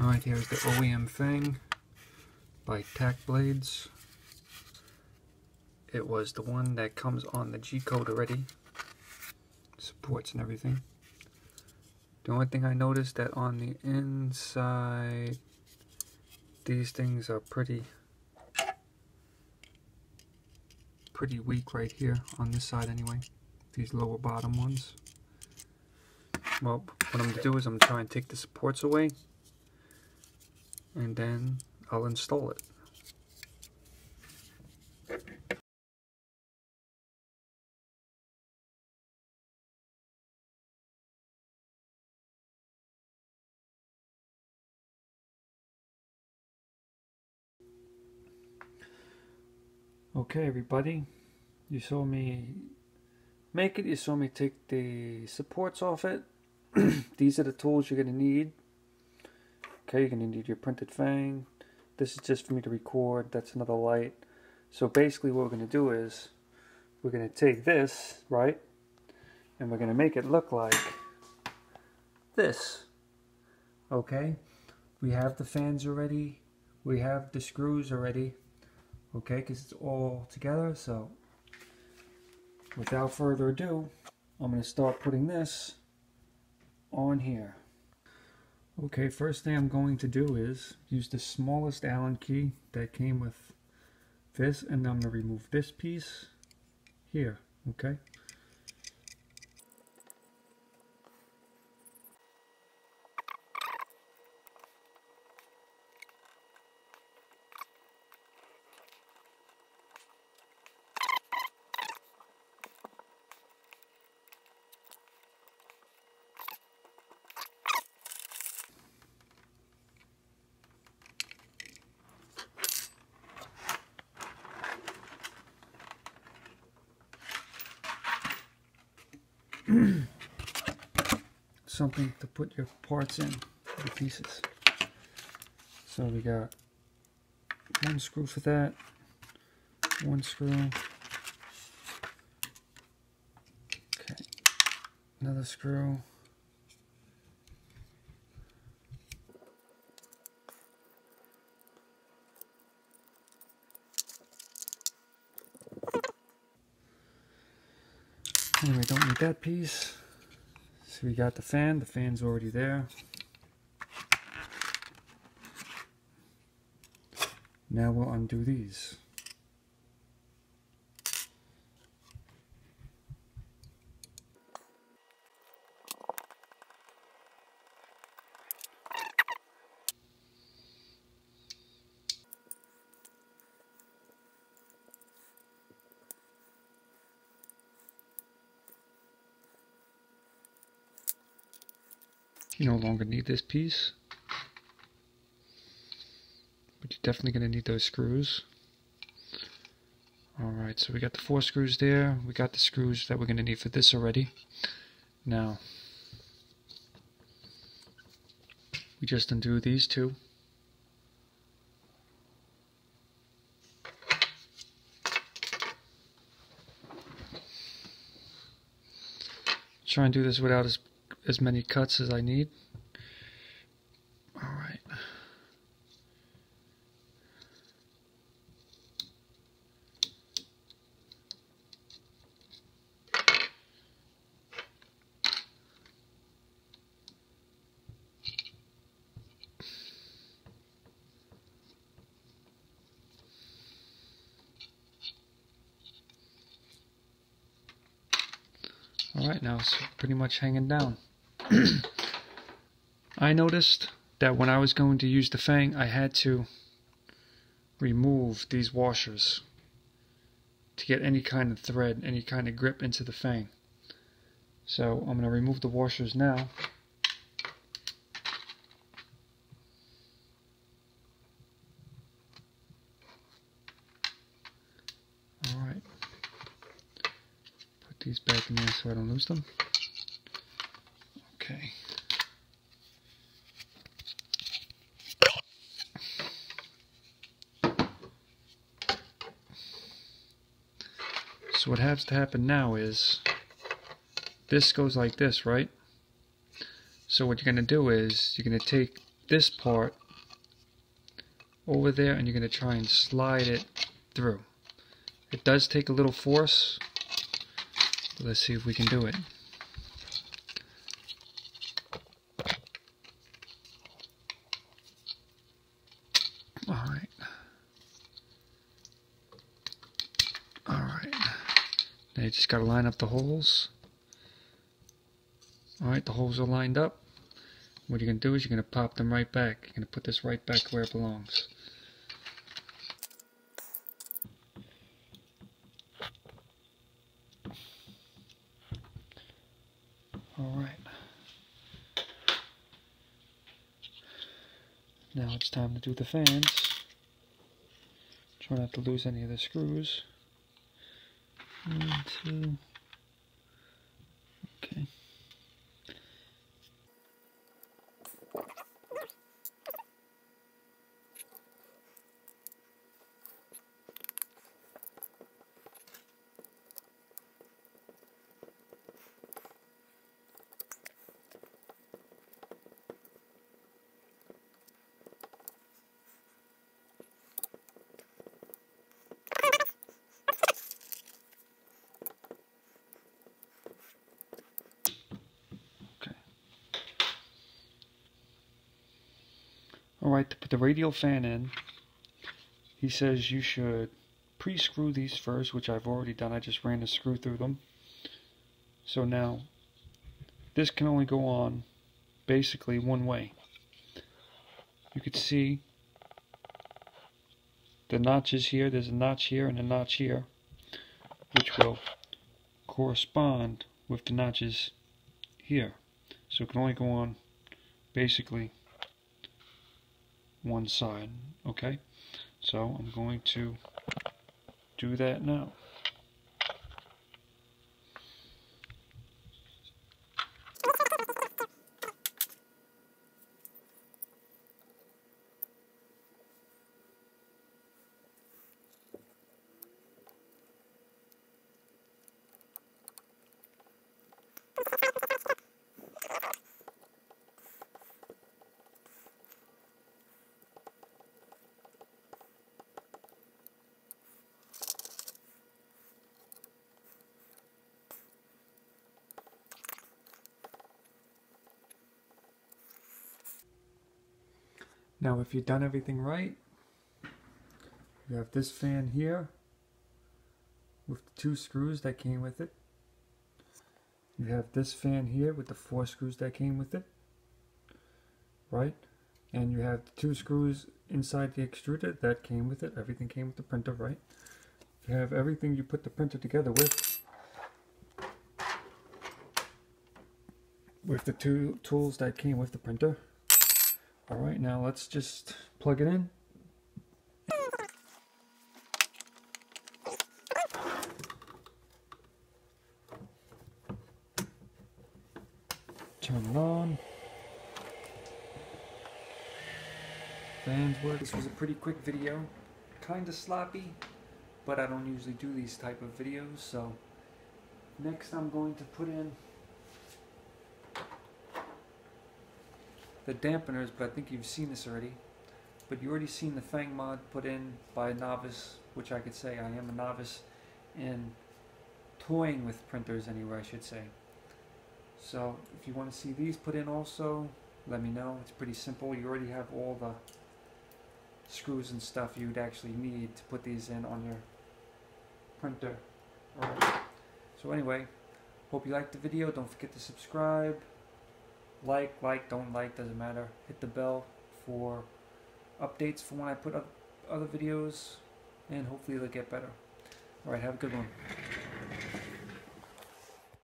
Alright, here's the OEM Fang by Tac Blades. It was the one that comes on the G code already. Supports and everything. The only thing I noticed that on the inside, these things are pretty weak right here on this side anyway. These lower bottom ones. Well, what I'm going to do is I'm going to try and take the supports away, and then I'll install it. Okay, everybody, you saw me make it, you saw me take the supports off it. These are the tools you're going to need. Okay, you're going to need your printed Fang. This is just for me to record, that's another light. So basically what we're going to do is, we're going to take this, right? And we're going to make it look like this. Okay, we have the fans already, we have the screws already. Okay, because it's all together, so without further ado, I'm going to start putting this on here. Okay, first thing I'm going to do is use the smallest Allen key that came with this, and I'm going to remove this piece here, okay? Something to put your parts in, the pieces. So we got one screw for that, one screw, okay, another screw. Anyway, don't need that piece. So we got the fan, the fan's already there. Now we'll undo these. You no longer need this piece, but you're definitely going to need those screws. Alright, so we got the 4 screws there, we got the screws that we're going to need for this already. Now, we just undo these 2. Try and do this without as many cuts as I need. Alright. Alright, now it's pretty much hanging down. I noticed that when I was going to use the Fang, I had to remove these washers to get any kind of thread, any kind of grip into the Fang. So I'm going to remove the washers now. Alright. Put these back in there so I don't lose them. Okay. So what has to happen now is this goes like this, right? So what you're going to do is you're going to take this part over there, and you're going to try and slide it through. It does take a little force. Let's see if we can do it. Alright. Alright. Now you just got to line up the holes. Alright, the holes are lined up. What you're going to do is you're going to pop them right back. You're going to put this right back where it belongs. Now it's time to do the fans. Try not to lose any of the screws. 1, 2. Okay. Alright, to put the radial fan in, he says you should pre-screw these first, which I've already done. I just ran a screw through them. So now, this can only go on basically one way. You could see the notches here. There's a notch here and a notch here, which will correspond with the notches here. So it can only go on basically one side, okay? So I'm going to do that now. Now, if you've done everything right, you have this fan here with the 2 screws that came with it. You have this fan here with the 4 screws that came with it, right? And you have the 2 screws inside the extruder that came with it. Everything came with the printer, right? You have everything you put the printer together with the 2 tools that came with the printer. Alright, now let's just plug it in. Turn it on. Fans work. This was a pretty quick video. Kinda sloppy, but I don't usually do these type of videos, so next I'm going to put in the dampeners, but I think you've seen this already. But you already seen the Fang Mod put in by a novice, which I could say I am a novice in toying with printers anyway, I should say. So if you want to see these put in also, let me know. It's pretty simple. You already have all the screws and stuff you'd actually need to put these in on your printer. Alright. So anyway, hope you liked the video. Don't forget to subscribe. Like, don't like, doesn't matter. Hit the bell for updates for when I put up other videos, and hopefully they'll get better. Alright, have a good one.